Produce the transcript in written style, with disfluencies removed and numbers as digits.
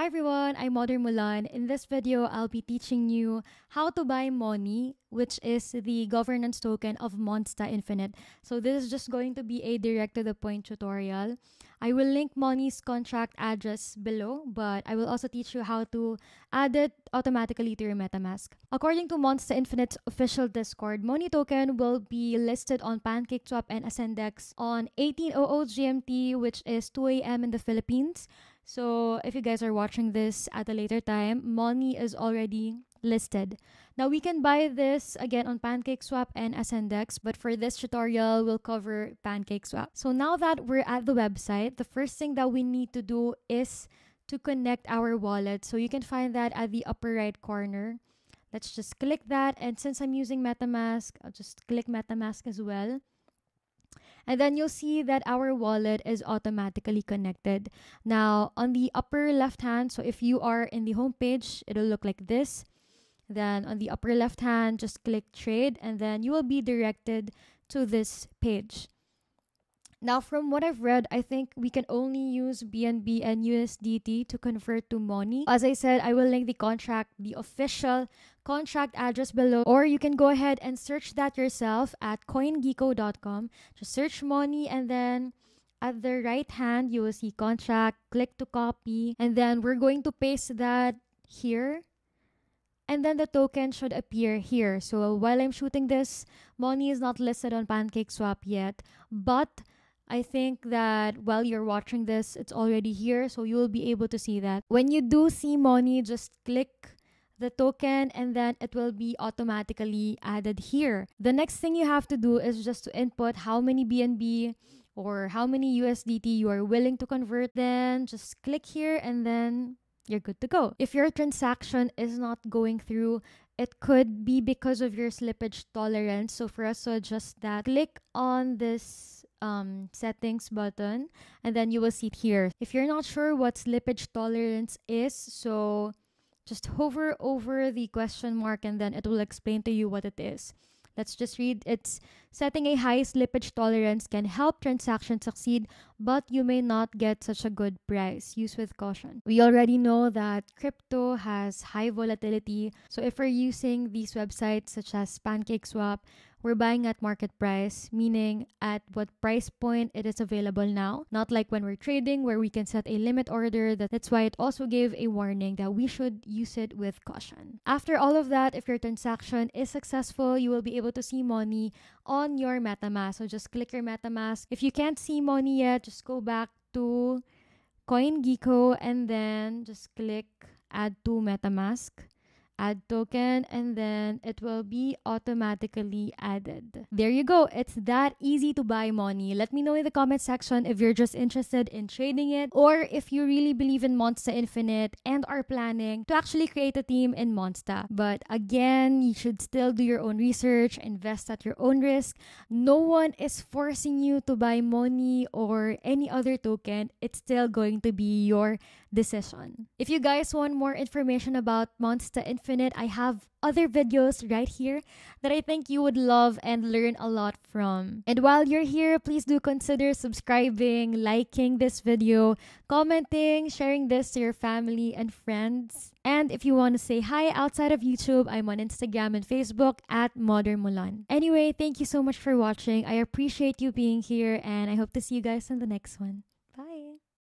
Hi everyone, I'm Modern Mulan. In this video, I'll be teaching you how to buy MONI, which is the governance token of Monsta Infinite. So this is just going to be a direct to the point tutorial. I will link MONI's contract address below, but I will also teach you how to add it automatically to your MetaMask. According to Monsta Infinite's official Discord, MONI token will be listed on PancakeSwap and Ascendex on 18:00 GMT, which is 2 a.m. in the Philippines. So if you guys are watching this at a later time, MONI is already listed. Now we can buy this again on PancakeSwap and Ascendex, but for this tutorial, we'll cover PancakeSwap. So now that we're at the website, the first thing that we need to do is to connect our wallet. So you can find that at the upper right corner. Let's just click that. And since I'm using MetaMask, I'll just click MetaMask as well. And then you'll see that our wallet is automatically connected. Now, on the upper left hand, so if you are in the homepage, it'll look like this. Then on the upper left hand, just click trade, and then you will be directed to this page. Now, from what I've read, I think we can only use BNB and USDT to convert to MONI. As I said, I will link the contract, the official contract address below, or you can go ahead and search that yourself at coingecko.com. Just search MONI, and then at the right hand, you will see contract, click to copy, and then we're going to paste that here. And then the token should appear here. So while I'm shooting this, MONI is not listed on PancakeSwap yet, but I think that while you're watching this, it's already here, so you will be able to see that. When you do see MONI, just click the token and then it will be automatically added here. The next thing you have to do is just to input how many BNB or how many USDT you are willing to convert. Then just click here and then you're good to go. If your transaction is not going through, it could be because of your slippage tolerance. So for us to adjust that, click on this settings button and then you will see it here. If you're not sure what slippage tolerance is, so just hover over the question mark and then it will explain to you what it is. Let's just read. It's setting a high slippage tolerance can help transactions succeed, but you may not get such a good price. Use with caution. We already know that crypto has high volatility. So if we're using these websites such as PancakeSwap, we're buying at market price, meaning at what price point it is available now. Not like when we're trading where we can set a limit order. That's why it also gave a warning that we should use it with caution. After all of that, if your transaction is successful, you will be able to see MONI on your MetaMask. So just click your MetaMask. If you can't see MONI yet, just go back to CoinGecko and then just click Add to MetaMask. Add token, and then it will be automatically added. There you go. It's that easy to buy MONI. Let me know in the comment section if you're just interested in trading it or if you really believe in Monsta Infinite and are planning to actually create a team in Monsta. But again, you should still do your own research, invest at your own risk. No one is forcing you to buy MONI or any other token. It's still going to be your decision. If you guys want more information about Monsta Infinite, I have other videos right here that I think you would love and learn a lot from. And while you're here, please do consider subscribing, liking this video, commenting, sharing this to your family and friends. And if you want to say hi outside of YouTube, I'm on Instagram and Facebook at Modern Mulan. Anyway, thank you so much for watching. I appreciate you being here and I hope to see you guys in the next one.